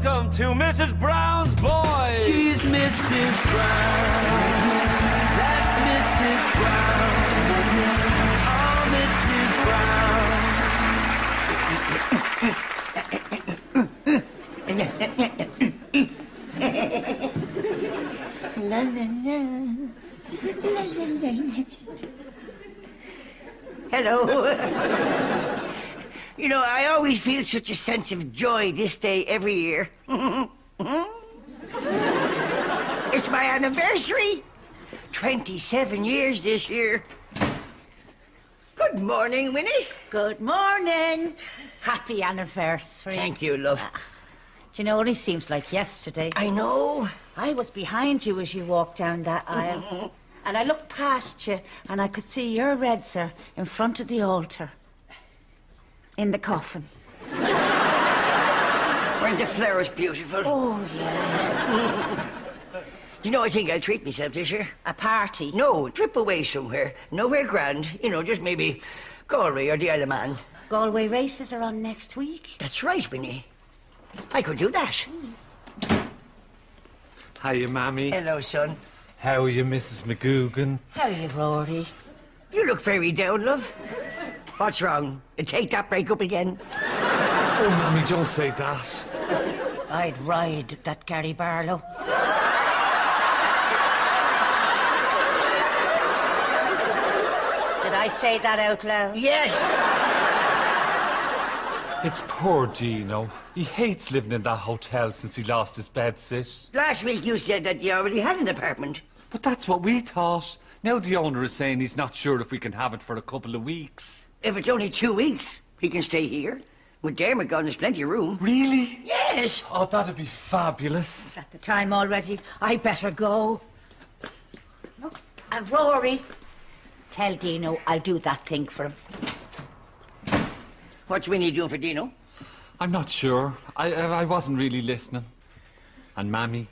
Welcome to Mrs. Brown's Boys. She's Mrs. Brown. That's Mrs. Brown. La, la, la. La, la, la, la. Hello. You know, I always feel such a sense of joy this day every year. It's my anniversary. 27 years this year. Good morning, Winnie. Good morning. Happy anniversary. Thank you, love. Do you know, it only seems like yesterday. I know. I was behind you as you walked down that aisle. And I looked past you, and I could see your redser in front of the altar. In the coffin. Weren't the flowers beautiful? Oh, yeah. You know, I think I'll treat myself this year. A party? No, trip away somewhere. Nowhere grand. You know, just maybe Galway or the Isle of Man. Galway races are on next week. That's right, Winnie. I could do that. Hiya, Mammy. Hello, son. How are you, Mrs. McGugan? How are you, Rory? You look very down, love. What's wrong? Take that break up again. Oh, Mammy, don't say that. I'd ride that Gary Barlow. Did I say that out loud? Yes. It's poor Gino. He hates living in that hotel since he lost his bedsit. Last week you said that you already had an apartment. But that's what we thought. Now the owner is saying he's not sure if we can have it for a couple of weeks. If it's only 2 weeks, he can stay here. With Dermot gone, there's plenty of room. Really? Yes. Oh, that'd be fabulous. At the time already. I better go. Look, and Rory, tell Dino I'll do that thing for him. What's Winnie doing for Dino? I'm not sure. I wasn't really listening. And, Mammy,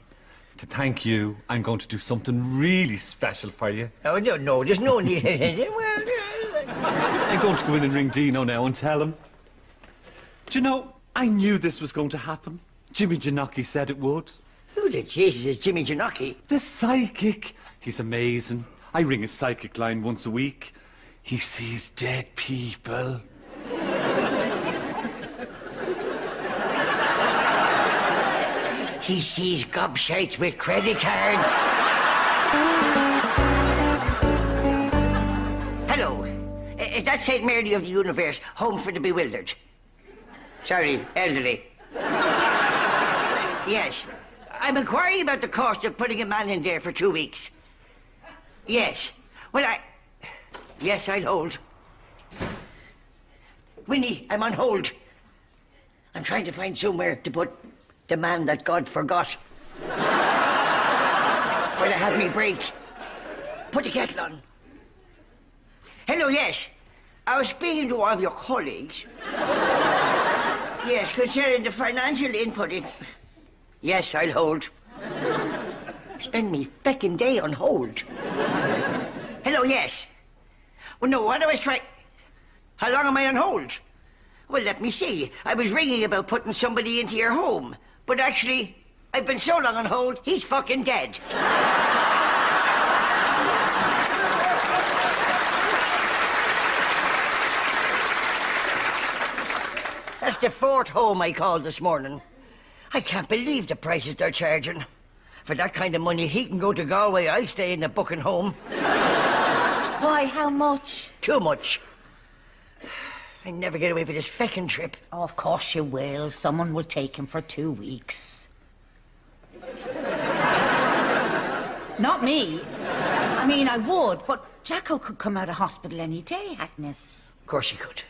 to thank you, I'm going to do something really special for you. Oh, no, there's no need. I'm going to go in and ring Dino now and tell him. Do you know, I knew this was going to happen. Jimmy Genocchi said it would. Who the Jesus is Jimmy Genocchi? The psychic. He's amazing. I ring his psychic line once a week. He sees dead people. He sees gobshites with credit cards. Hello. Is that St. Mary of the Universe, home for the bewildered? Sorry, elderly. Yes. I'm inquiring about the cost of putting a man in there for 2 weeks. Yes. Well, Yes, I'll hold. Winnie, I'm on hold. I'm trying to find somewhere to put... the man that God forgot. When I have me break. Put the kettle on. Hello, yes. I was speaking to one of your colleagues. Yes, concerning the financial input in... Yes, I'll hold. Spend me feckin' day on hold. Hello, yes. Well, no, what do I try... How long am I on hold? Well, let me see. I was ringing about putting somebody into your home. But actually, I've been so long on hold, he's fucking dead. That's the fourth home I called this morning. I can't believe the prices they're charging. For that kind of money, he can go to Galway, I'll stay in the fucking home. Why, how much? Too much. I never get away for this feckin' trip. Oh, of course you will. Someone will take him for 2 weeks. Not me. I mean, I would, but Jacko could come out of hospital any day, Agnes. Of course he could.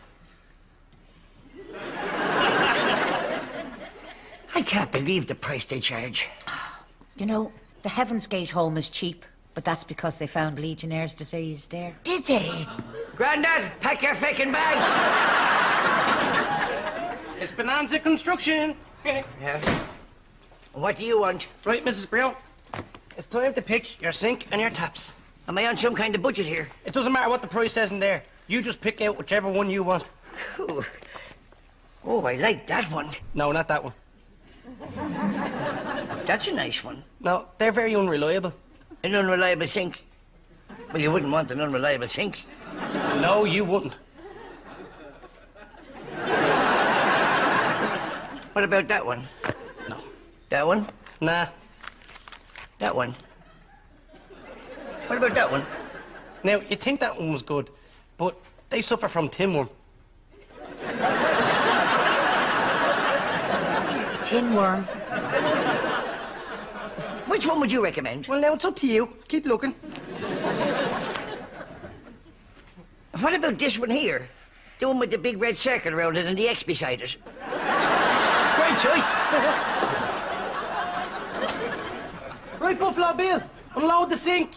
I can't believe the price they charge. You know, the Heaven's Gate home is cheap, but that's because they found Legionnaires' disease there. Did they? Grandad, pack your feckin' bags! It's Bonanza Construction. Yeah. What do you want? Right, Mrs. Brown. It's time to pick your sink and your taps. Am I on some kind of budget here? It doesn't matter what the price says in there. You just pick out whichever one you want. Ooh. Oh, I like that one. No, not that one. That's a nice one. No, they're very unreliable. An unreliable sink? Well, you wouldn't want an unreliable sink. No, you wouldn't. What about that one? No. That one? Nah. That one? What about that one? Now, you'd think that one was good, but they suffer from tinworm. Tinworm. Which one would you recommend? Well, now it's up to you. Keep looking. What about this one here? The one with the big red circle around it and the X beside it. Great choice. Right, Buffalo Bill. Unload the sink.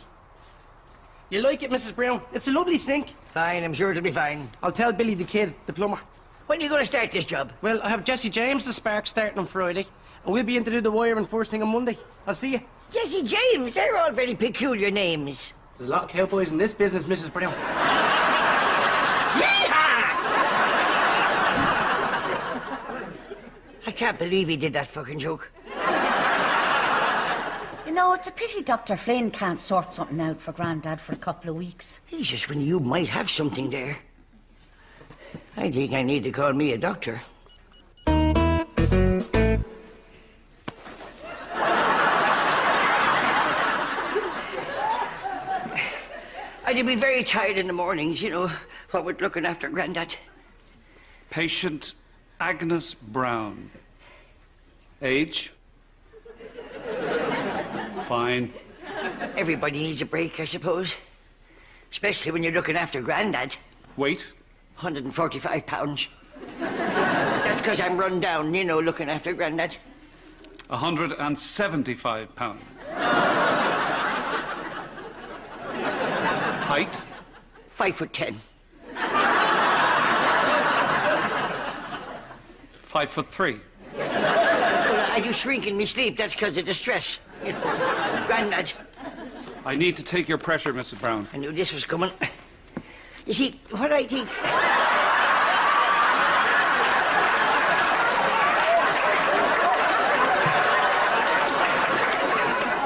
You like it, Mrs. Brown? It's a lovely sink. Fine, I'm sure it'll be fine. I'll tell Billy the Kid, the plumber. When are you going to start this job? Well, I have Jesse James, the spark, starting on Friday. And we'll be in to do the wiring first thing on Monday. I'll see you. Jesse James? They're all very peculiar names. There's a lot of cowboys in this business, Mrs. Brown. Yeehaw! I can't believe he did that fucking joke. You know, it's a pity Dr. Flynn can't sort something out for Grandad for a couple of weeks. He's just when you might have something there. I think I need to call me a doctor. I'd be very tired in the mornings, you know, what with looking after Grandad. Patient Agnes Brown. Age? Fine. Everybody needs a break, I suppose. Especially when you're looking after Grandad. Weight? 145 pounds. That's because I'm run down, you know, looking after Grandad. 175 pounds. Height? 5'10". 5'3". Well, I do shrink in me sleep. That's because of the stress. Grandad. I need to take your pressure, Mrs. Brown. I knew this was coming. You see, what I think...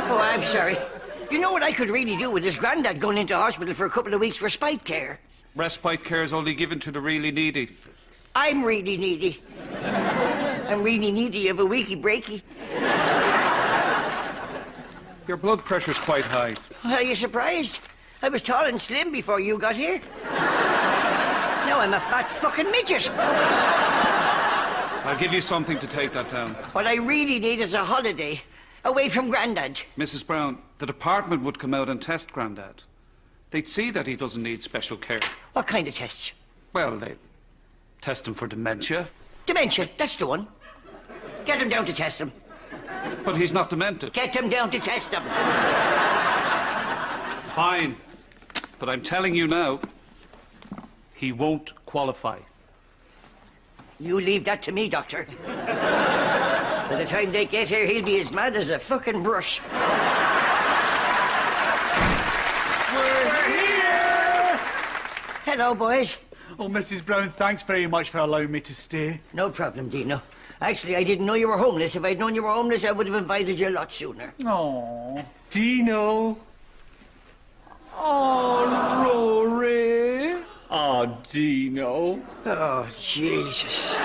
Oh, I'm sorry. You know what I could really do with this Grandad going into hospital for a couple of weeks respite care? Respite care is only given to the really needy. I'm really needy. I'm really needy of a weaky breaky. Your blood pressure's quite high. Are you surprised? I was tall and slim before you got here. Now I'm a fat fucking midget. I'll give you something to take that down. What I really need is a holiday. Away from Grandad. Mrs. Brown, the department would come out and test Grandad. They'd see that he doesn't need special care. What kind of tests? Well, they test him for dementia. Dementia, that's the one. Get him down to test him. But he's not demented. Get him down to test him. Fine. But I'm telling you now, he won't qualify. You leave that to me, Doctor. By the time they get here, he'll be as mad as a fucking brush. We're here! Hello, boys. Oh, Mrs. Brown, thanks very much for allowing me to stay. No problem, Dino. Actually, I didn't know you were homeless. If I'd known you were homeless, I would have invited you a lot sooner. Oh, Dino. Oh, Rory. Oh, Dino. Oh, Jesus.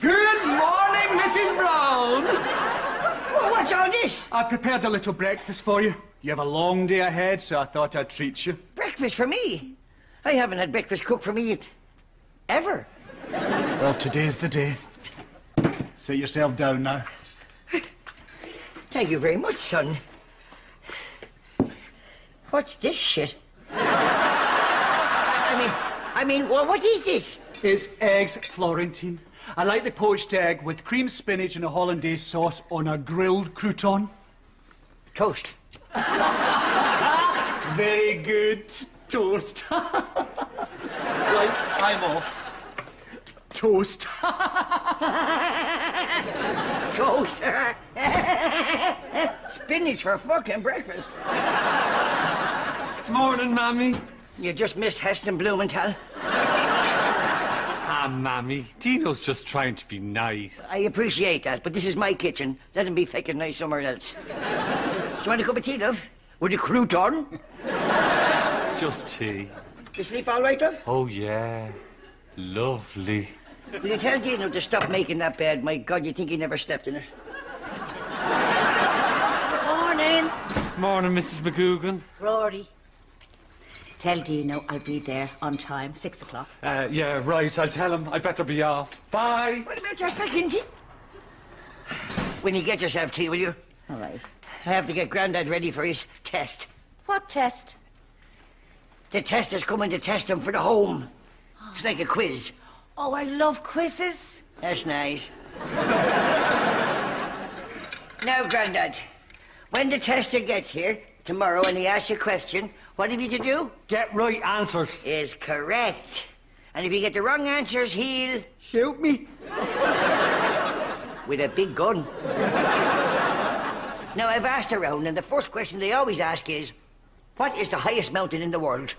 Good morning, Mrs. Brown. Well, what's all this? I prepared a little breakfast for you. You have a long day ahead, so I thought I'd treat you. Breakfast for me? I haven't had breakfast cooked for me ever. Well, today's the day. Sit yourself down now. Thank you very much, son. What's this shit? I mean, well, what is this? It's eggs Florentine. I like the poached egg with cream spinach and a hollandaise sauce on a grilled crouton. Toast. Very good. Toast. Right, I'm off. toast. Toast? Spinach for fucking breakfast. Morning, Mammy. You just missed Heston Blumenthal. Ah, Mammy, Dino's just trying to be nice. I appreciate that, but this is my kitchen. Let him be fucking nice somewhere else. Do you want a cup of tea, love? With a crouton? Just tea. You sleep all right, love? Oh, yeah. Lovely. Will you tell Dino to stop making that bed? My God, you think he never slept in it. Morning. Morning, Mrs. McGugan. Rory. Tell Dino I'll be there on time, 6 o'clock. Yeah, right, I'll tell him. I better be off. Bye. What about your fucking tea? When you get yourself tea, will you? All right. I have to get Grandad ready for his test. What test? The tester's coming to test him for the home. Oh. It's like a quiz. Oh, I love quizzes. That's nice. Now, Grandad, when the tester gets here, tomorrow, and he asks you a question, what have you to do? Get right answers. Is correct. And if you get the wrong answers, he'll... shoot me. With a big gun. Now, I've asked around, and the first question they always ask is, what is the highest mountain in the world?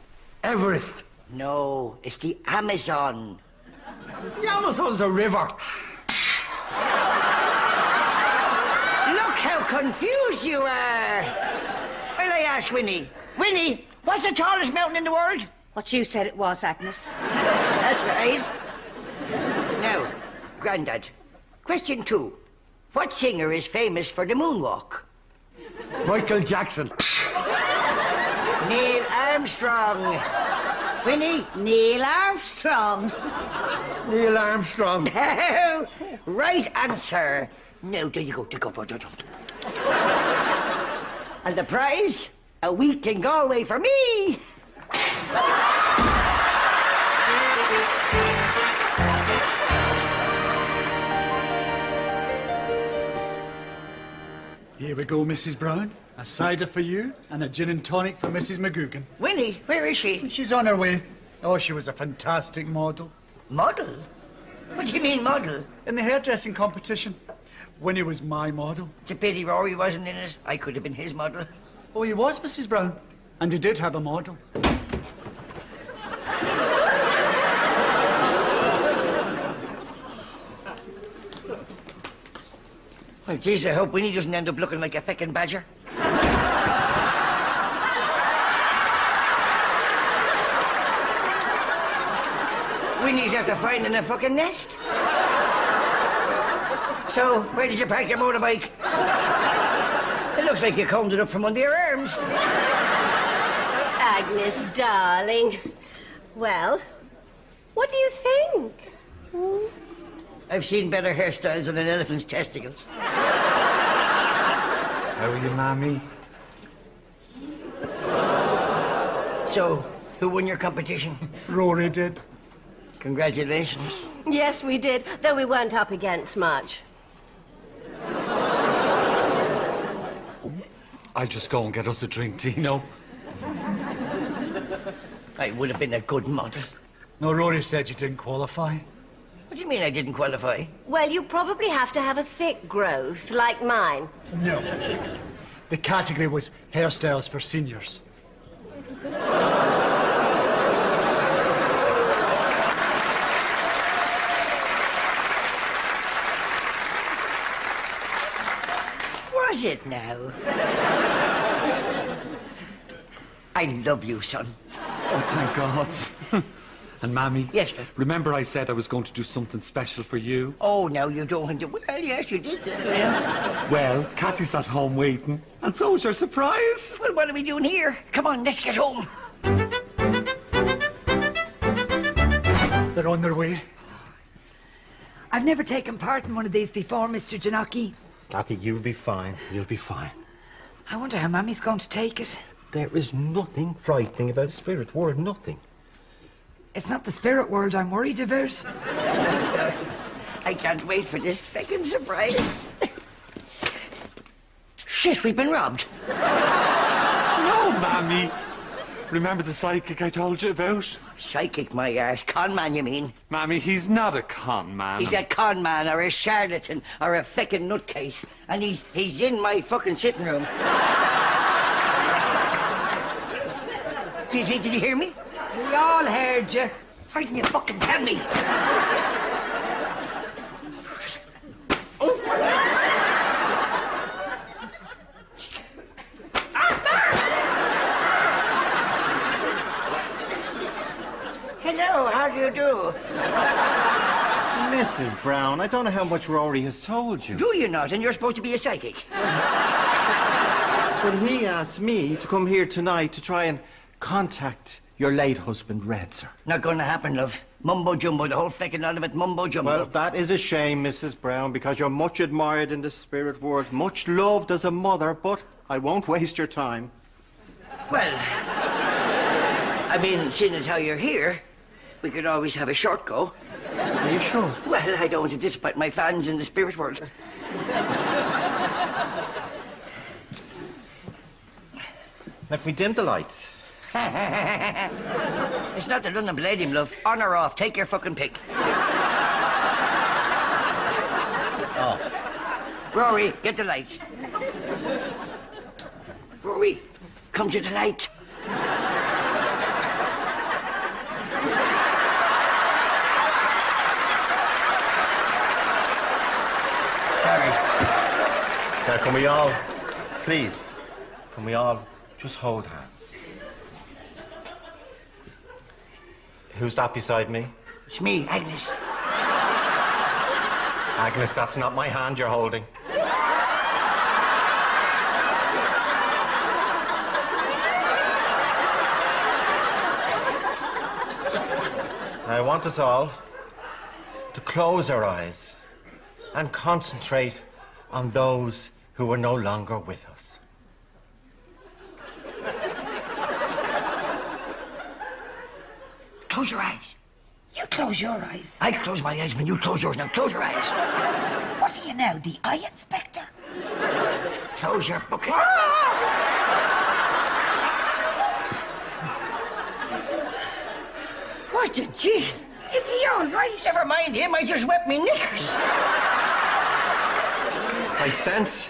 Everest. No, it's the Amazon. The Amazon's a river. Look how confused you are. I ask Winnie. Winnie, what's the tallest mountain in the world? What you said it was, Agnes. That's right. Now, Grandad, question 2. What singer is famous for the moonwalk? Michael Jackson. Neil Armstrong. Winnie? Neil Armstrong. Neil Armstrong. Right answer. Now, there you go. Take up. And the prize? A week in Galway for me! Here we go, Mrs. Brown. A cider for you and a gin and tonic for Mrs. McGugan. Winnie, where is she? She's on her way. Oh, she was a fantastic model. Model? What do you mean, model? In the hairdressing competition. Winnie was my model. It's a pity Rory wasn't in it. I could have been his model. Oh, he was, Mrs. Brown. And he did have a model. Oh, jeez, I hope Winnie doesn't end up looking like a feckin' badger. Winnie's after finding a fucking nest. So, where did you park your motorbike? It looks like you combed it up from under your arms. Agnes, darling. Well, what do you think? Hmm? I've seen better hairstyles than an elephant's testicles. How are you, Mammy? So, who won your competition? Rory did. Congratulations. Yes, we did, though we weren't up against much. I'll just go and get us a drink, Dino. I would have been a good model. No, Rory said you didn't qualify. What do you mean I didn't qualify? Well, you probably have to have a thick growth, like mine. No. The category was hairstyles for seniors. Was it now? I love you, son. Oh, thank God. And, Mammy? Yes, sir. Remember I said I was going to do something special for you? Oh, no, you don't. Well, yes, you did. Well, Kathy's at home waiting, and so is your surprise. Well, what are we doing here? Come on, let's get home. They're on their way. I've never taken part in one of these before, Mr. Genocchi. Kathy, you'll be fine. You'll be fine. I wonder how Mammy's going to take it. There is nothing frightening about the spirit world, nothing. It's not the spirit world I'm worried about. I can't wait for this feckin' surprise. Shit, we've been robbed. No, Mammy. Remember the psychic I told you about? Psychic, my ass. Con man, you mean? Mammy, he's not a con man. He's a con man or a charlatan or a feckin' nutcase. And he's in my fucking sitting room. Did you hear me? We all heard you. Why didn't you fucking tell me? Hello, how do you do? Mrs. Brown, I don't know how much Rory has told you. Do you not? And you're supposed to be a psychic. But he asked me to come here tonight to try and contact your late husband, Red, sir. Not gonna happen, love. Mumbo-jumbo, the whole feckin' lot of it, mumbo-jumbo. Well, that is a shame, Mrs. Brown, because you're much admired in the spirit world, much loved as a mother, but I won't waste your time. Well, I mean, seeing as how you're here, we could always have a short go. Are you sure? Well, I don't want to disappoint my fans in the spirit world. Let me dim the lights. It's not the London Palladium, love. On or off, take your fucking pick. Off. Rory, get the lights. Rory, come to the light. Now, can we all, please, can we all just hold hands? Who's that beside me? It's me, Agnes. Agnes, that's not my hand you're holding. I want us all to close our eyes and concentrate on those who are no longer with us. Close your eyes. You close your eyes. I close my eyes when you close yours. Now close your eyes. What are you now, the eye inspector? Close your book. What the gee? Is he all right? Never mind him. I just wet me knickers. I sense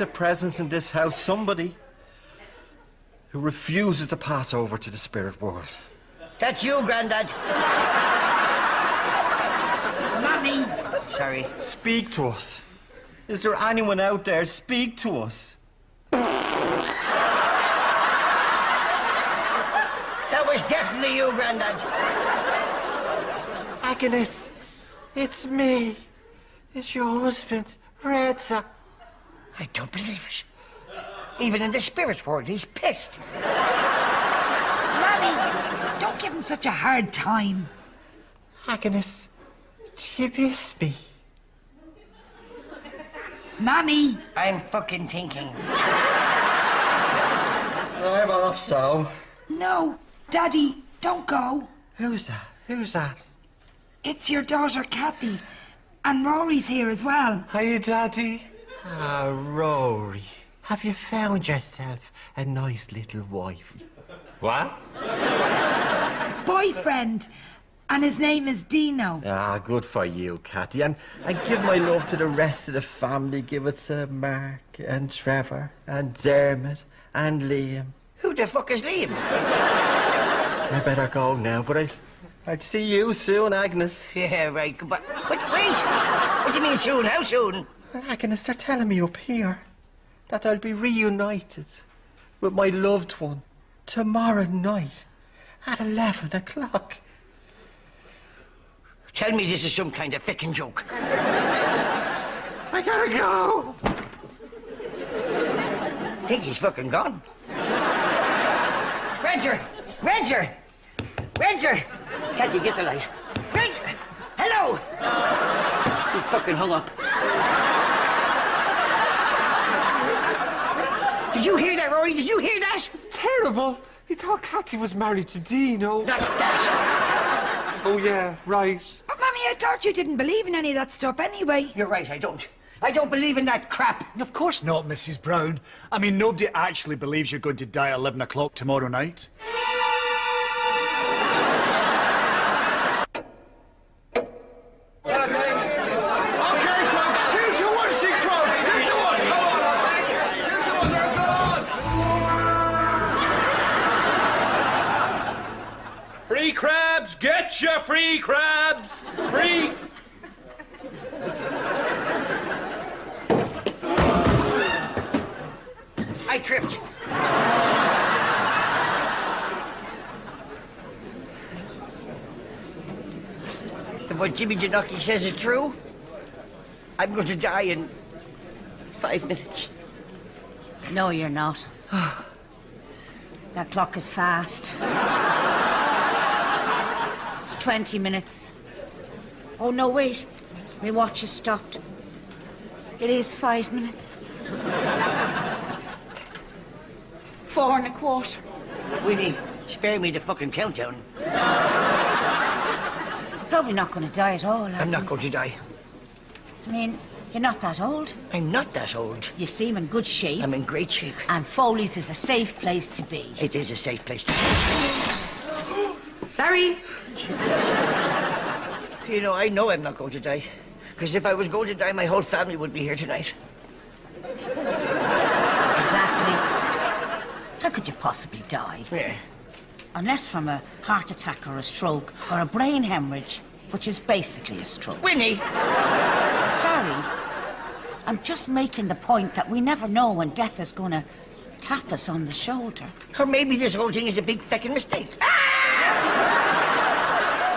a presence in this house, somebody who refuses to pass over to the spirit world. That's you, Grandad. Mummy. Sorry. Speak to us. Is there anyone out there? Speak to us. That was definitely you, Grandad. Agnes, it's me. It's your husband. Red, sir. I don't believe it. Even in the spirit world, he's pissed. Mammy, don't give him such a hard time. Agnes, do you miss me? Mammy. I'm fucking thinking. I'm off, so. No, Daddy, don't go. Who's that? Who's that? It's your daughter, Kathy. And Rory's here as well. Hiya, Daddy. Ah, Rory. Have you found yourself a nice little wife? What? Boyfriend. And his name is Dino. Ah, good for you, Cathy. And give my love to the rest of the family. Give it to Mark and Trevor and Dermot and Liam. Who the fuck is Liam? I better go now, but I'd see you soon, Agnes. Yeah, right. Goodbye. But wait! What do you mean soon? How soon? Well, Agnes, they're telling me up here that I'll be reunited with my loved one tomorrow night at 11 o'clock. Tell me this is some kind of fickin' joke. I gotta go. I think he's fucking gone. Roger! Roger! Roger! Can't you get the light? Reg! Hello! He fucking hung up. Did you hear that, Rory? Did you hear that? It's terrible. He thought Kathy was married to Dino. Not that. Oh, yeah, right. But, Mammy, I thought you didn't believe in any of that stuff anyway. You're right, I don't. I don't believe in that crap. Of course not, Mrs. Brown. I mean, nobody actually believes you're going to die at 11 o'clock tomorrow night. Get your free crabs! Free! I tripped. If what Jimmy Genocchi says is true, I'm going to die in 5 minutes. No, you're not. That clock is fast. 20 minutes. Oh, no, wait. My watch has stopped. It is 5 minutes. 4 1/4. Winnie, spare me the fucking countdown. Probably not going to die at all, I'm not going to die. I mean, you're not that old. I'm not that old. You seem in good shape. I'm in great shape. And Foley's is a safe place to be. It is a safe place to be. Sorry. You know I'm not going to die. Because if I was going to die, my whole family would be here tonight. Exactly. How could you possibly die? Yeah. Unless from a heart attack or a stroke or a brain hemorrhage, which is basically a stroke. Winnie! Sorry. I'm just making the point that we never know when death is going to tap us on the shoulder. Or maybe this whole thing is a big feckin' mistake.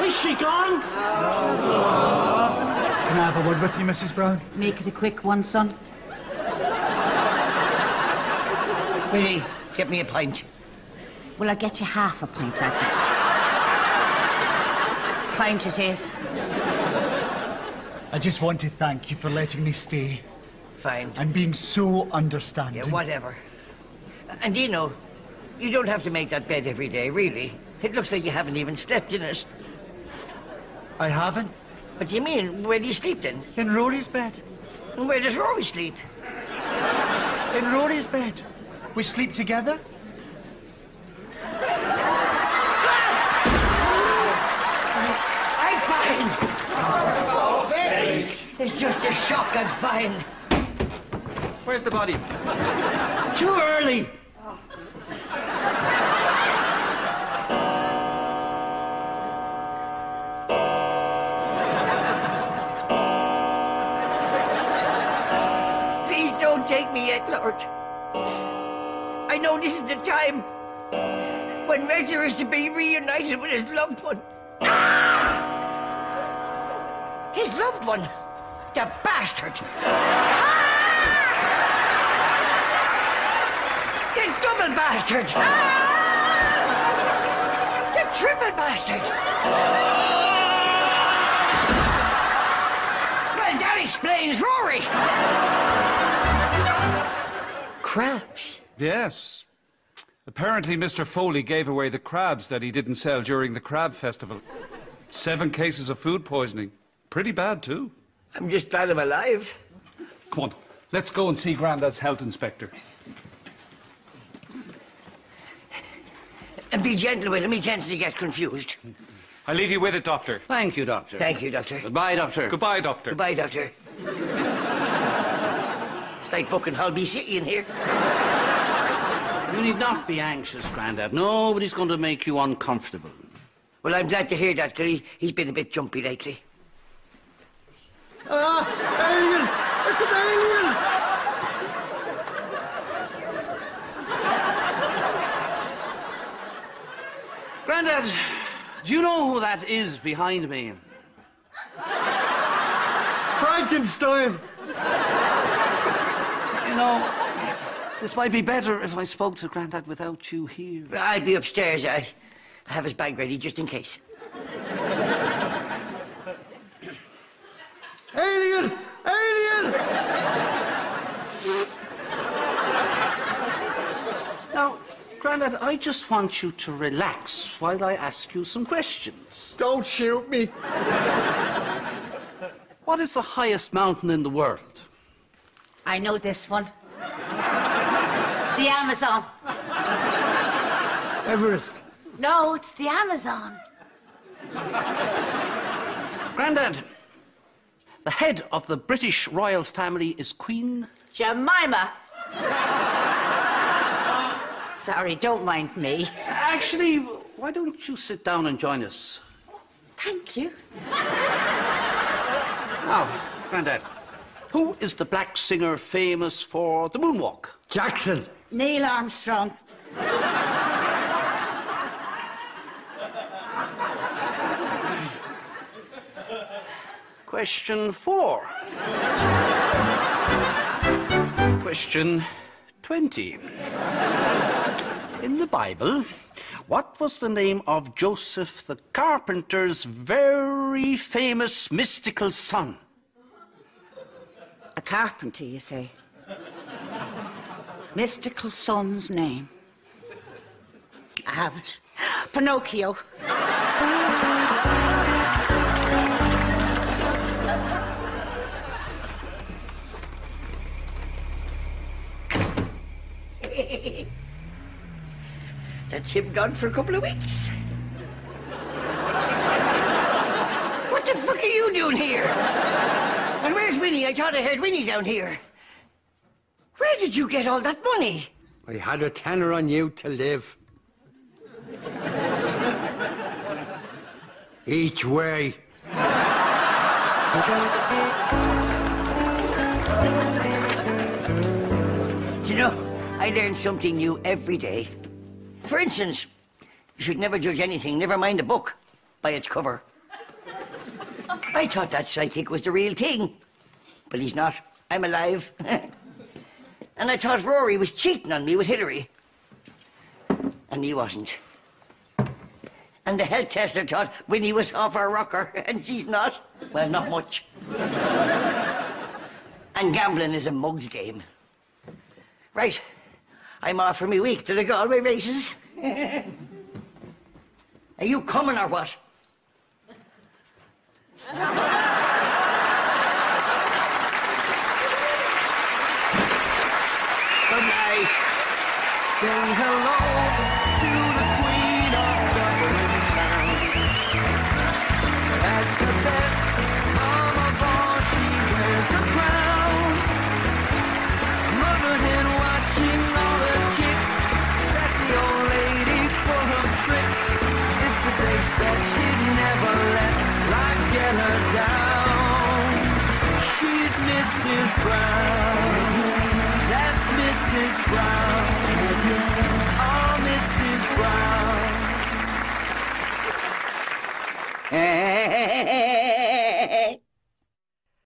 Is she gone? No. Can I have a word with you, Mrs. Brown? Make it a quick one, son. Willie, get me a pint. Well, I'll get you half a pint, Agnes. Pint it is. I just want to thank you for letting me stay. Fine. And being so understanding. Yeah, whatever. And you know, you don't have to make that bed every day, really. It looks like you haven't even slept in it. I haven't. What do you mean? Where do you sleep, then? In Rory's bed. And where does Rory sleep? In Rory's bed. We sleep together. I'm fine. Oh, for sake. It's just a shock, I'm fine. Where's the body? Too early. Take me yet, Lord. I know this is the time when Roger is to be reunited with his loved one. Ah! His loved one? The bastard! Ah! The double bastard! Ah! The triple bastard! Well, that explains Rory! Crabs? Yes. Apparently, Mr. Foley gave away the crabs that he didn't sell during the crab festival. 7 cases of food poisoning. Pretty bad, too. I'm just glad I'm alive. Come on, let's go and see Grandad's health inspector. And be gentle with him, he tends to get confused. I'll leave you with it, Doctor. Thank you, Doctor. Thank you, Doctor. Goodbye, Doctor. Goodbye, Doctor. Goodbye, Doctor. It's like booking Holby City in here. You need not be anxious, Grandad. Nobody's going to make you uncomfortable. Well, I'm glad to hear that, because he's been a bit jumpy lately. Ah! Alien! It's an alien! Grandad, do you know who that is behind me? Frankenstein! You know, this might be better if I spoke to Grandad without you here. I'd be upstairs. I have his bag ready just in case. Alien! Alien! Now, Grandad, I just want you to relax while I ask you some questions. Don't shoot me. What is the highest mountain in the world? I know this one. The Amazon. Everest. No, it's the Amazon. Grandad, the head of the British royal family is Queen... Jemima. Sorry, don't mind me. Actually, why don't you sit down and join us? Oh, thank you. Now, Grandad, who is the black singer famous for the moonwalk? Jackson. Neil Armstrong. Question 4. Question 20. In the Bible, what was the name of Joseph the carpenter's very famous mystical son? A carpenter, you say? Mystical son's name. I haven't. Pinocchio. That's him gone for a couple of weeks. What the fuck are you doing here? And where's Winnie? I thought I heard Winnie down here. Where did you get all that money? I had a tenner on you to live. Each way. You know, I learn something new every day. For instance, you should never judge anything, never mind a book, by its cover. I thought that psychic was the real thing, but he's not. I'm alive. And I thought Rory was cheating on me with Hillary. And he wasn't. And the health tester thought Winnie was off our rocker, and she's not. Well, not much. And gambling is a mug's game. Right, I'm off for me week to the Galway races. Are you coming or what? Good night. Saying hello to the Queen of Dublin Town. That's the best mom of all, she wears the crown. Mother hen watching all her chicks, sassy old lady for her tricks. It's a safe bet she'd never let life get her down. She's Mrs. Brown. Mrs. Brown, oh, Mrs. Brown.